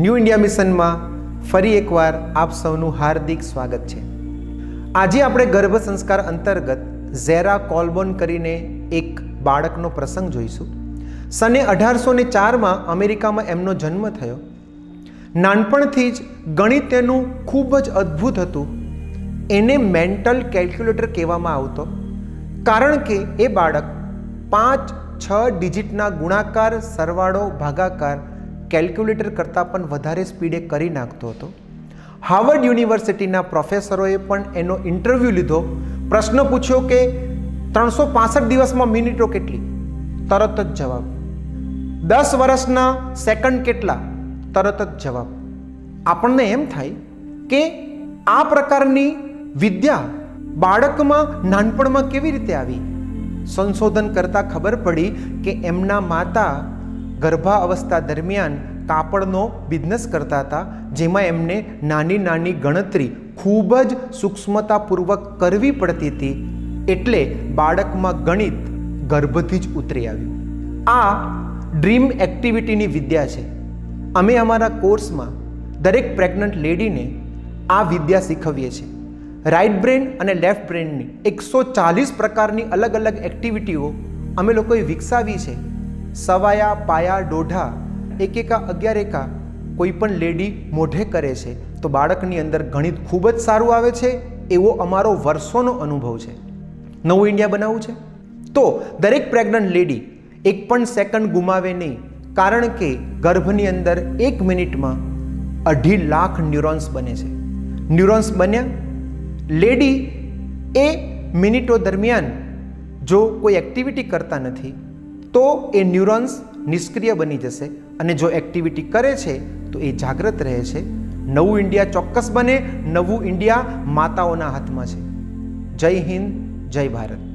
New India મિશનમાં ફરી એકવાર આપ સૌનું હાર્દિક સ્વાગત છે। આજે આપણે ગર્ભ સંસ્કાર અંતર્ગત ઝેરા કોલબોન કરીને એક બાળકનો પ્રસંગ જોઈશું। સને 1804માં અમેરિકામાં એમનો જન્મ થયો। નાનપણથી જ ગણિત તેનું ખૂબ જ અદ્ભુત હતું। એને મેન્ટલ કેલ્ક્યુલેટર કહેવામાં આવતો, કારણ કે એ બાળક 5-6 ડિજિટના ગુણાકાર, સરવાળો, ભાગાકાર कैलक्युलेटर करता पण वधारे स्पीडे करी नाखतो हतो। हार्वर्ड यूनिवर्सिटीना प्रोफेसरोए पण एनो इंटरव्यू लीधो। प्रश्न पूछ्यो के 365 दिवसमां मिनिटो केटली, तरत ज जवाब। 10 वर्षना सेकंड केटला, तरत ज जवाब। आपणने एम थाय के आ प्रकारनी विद्या बाळकमां नानपणमां केवी रीते आवी। संशोधन करता खबर पड़ी के एमना माता गर्भावस्था दरमियान कापड़नो बिजनेस करता था, जेमां एमने नानी नानी गणतरी खूब ज सूक्ष्मतापूर्वक करवी पड़ती थी, एटले बाळकमां गणित गर्भथी ज उतरी आव्युं। आ ड्रीम एक्टिविटीनी विद्या छे। अमे अमारा कोर्समां दरेक प्रेग्नंट लेडीने आ विद्या शीखवीए छीए। राइट ब्रेन अने लेफ्ट ब्रेननी 140 प्रकारनी अलग अलग एक्टिविटीओ अमे लोकोए विकसावी छे। सवाया, पाया, डोढ़ा, एकेका, अग्यारेका कोईपण लेडी मोढ़े करे छे तो बाळकनी अंदर गणित खूब ज सारू आवे छे, एवो अमारो वर्षोनो अनुभव छे। नवुं इंडिया बनाववुं छे तो दरेक प्रेग्नंट लेडी एक पण सेकंड गुमावे नहीं, कारण के गर्भनी अंदर 1 मिनिटमां 2.5 लाख न्यूरोन्स बने छे। न्यूरोन्स बन्या लेडी ए मिनिटो दरमियान जो कोई एक्टिविटी करता नथी तो ये न्यूरोन्स निष्क्रिय बनी जशे, अने जो एक्टिविटी करे छे तो ये जागृत रहे छे। नवुं इंडिया चौक्कस बने। नवुं इंडिया माताओना हाथमां छे। जय हिंद, जय भारत।